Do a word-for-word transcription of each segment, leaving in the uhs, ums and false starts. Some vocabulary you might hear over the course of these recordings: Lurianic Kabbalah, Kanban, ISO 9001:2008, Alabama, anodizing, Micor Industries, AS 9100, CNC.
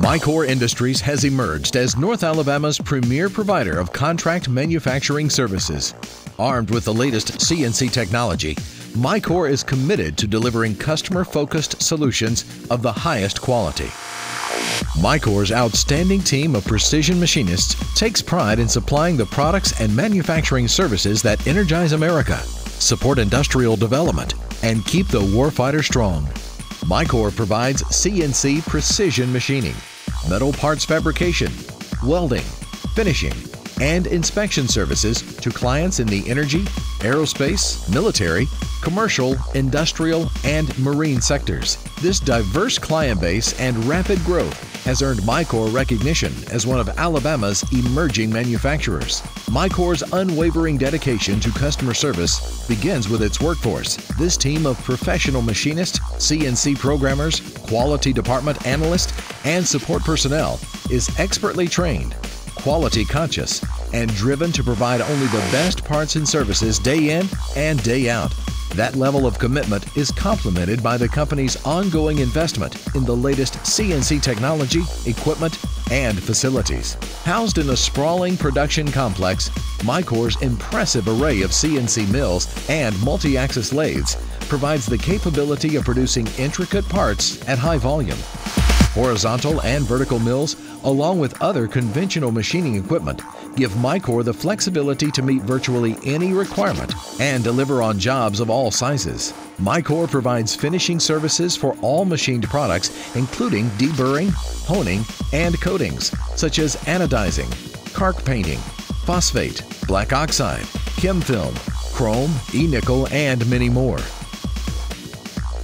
Micor Industries has emerged as North Alabama's premier provider of contract manufacturing services. Armed with the latest C N C technology, Micor is committed to delivering customer-focused solutions of the highest quality. Micor's outstanding team of precision machinists takes pride in supplying the products and manufacturing services that energize America, support industrial development, and keep the warfighter strong. Micor provides C N C precision machining, metal parts fabrication, welding, finishing, and inspection services to clients in the energy, aerospace, military, commercial, industrial, and marine sectors. This diverse client base and rapid growth has earned Micor recognition as one of Alabama's emerging manufacturers. Micor's unwavering dedication to customer service begins with its workforce. This team of professional machinists, C N C programmers, quality department analysts, and support personnel is expertly trained, quality conscious, and driven to provide only the best parts and services day in and day out. That level of commitment is complemented by the company's ongoing investment in the latest C N C technology, equipment, and facilities. Housed in a sprawling production complex, Micor's impressive array of C N C mills and multi-axis lathes provides the capability of producing intricate parts at high volume. Horizontal and vertical mills, along with other conventional machining equipment, give Micor the flexibility to meet virtually any requirement and deliver on jobs of all sizes. Micor provides finishing services for all machined products, including deburring, honing, and coatings, such as anodizing, cark painting, phosphate, black oxide, chem film, chrome, e-nickel, and many more.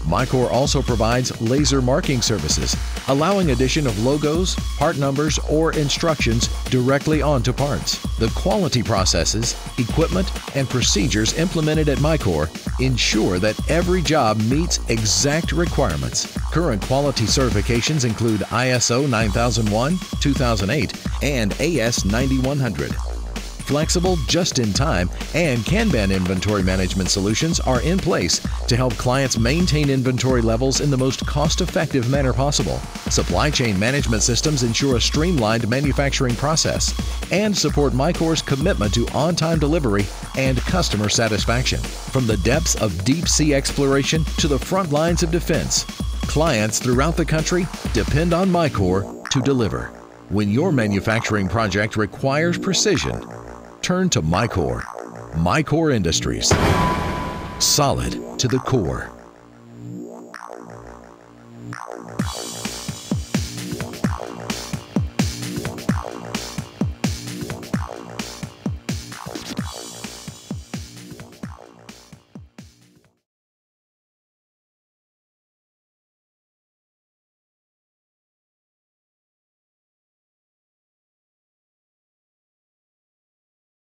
Micor also provides laser marking services, allowing addition of logos, part numbers, or instructions directly onto parts. The quality processes, equipment, and procedures implemented at Micor ensure that every job meets exact requirements. Current quality certifications include I S O nine thousand one, two thousand eight, and A S ninety-one hundred. Flexible, just-in-time, and Kanban inventory management solutions are in place to help clients maintain inventory levels in the most cost-effective manner possible. Supply chain management systems ensure a streamlined manufacturing process and support Micor's commitment to on-time delivery and customer satisfaction. From the depths of deep-sea exploration to the front lines of defense, clients throughout the country depend on Micor to deliver. When your manufacturing project requires precision, turn to Micor. Micor Industries. Solid to the core.